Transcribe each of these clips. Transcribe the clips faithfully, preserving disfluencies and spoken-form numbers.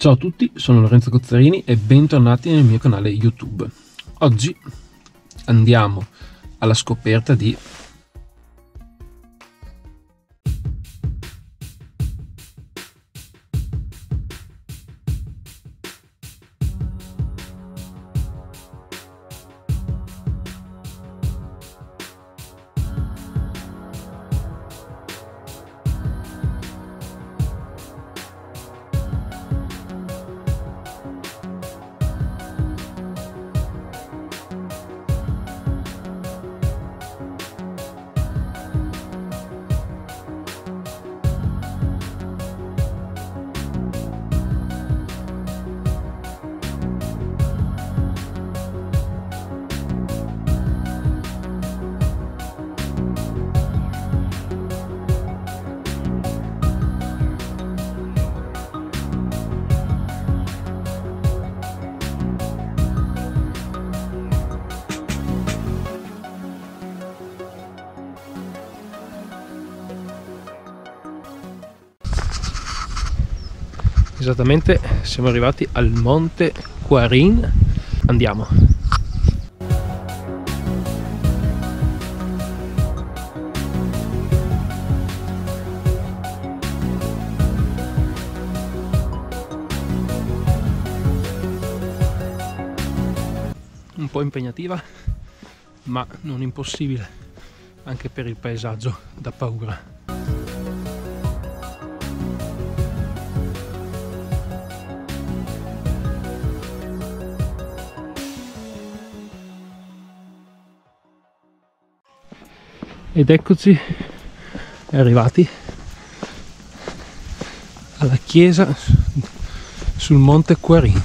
Ciao a tutti, sono Lorenzo Cozzarini e bentornati nel mio canale YouTube. Oggi andiamo alla scoperta di Esattamente, siamo arrivati al Monte Quarin. Andiamo. Un po' impegnativa, ma non impossibile, anche per il paesaggio da paura. Ed eccoci arrivati alla chiesa sul Monte Quarin.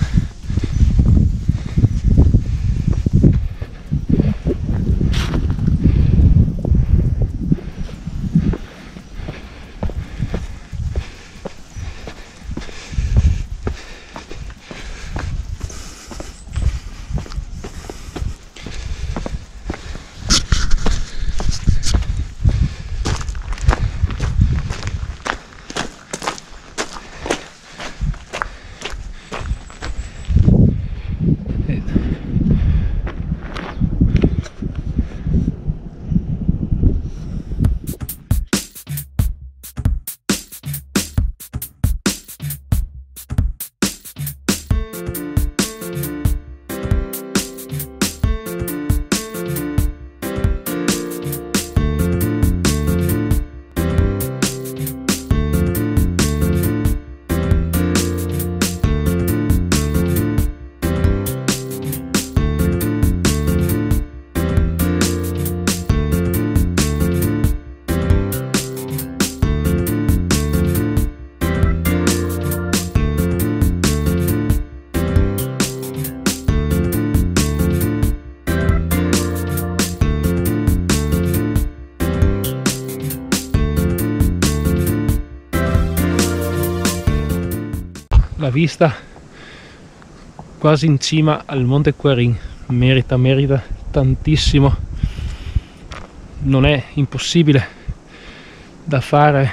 La vista quasi in cima al Monte Quarin merita, merita tantissimo, non è impossibile da fare,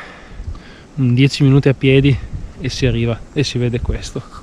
dieci minuti a piedi e si arriva e si vede questo.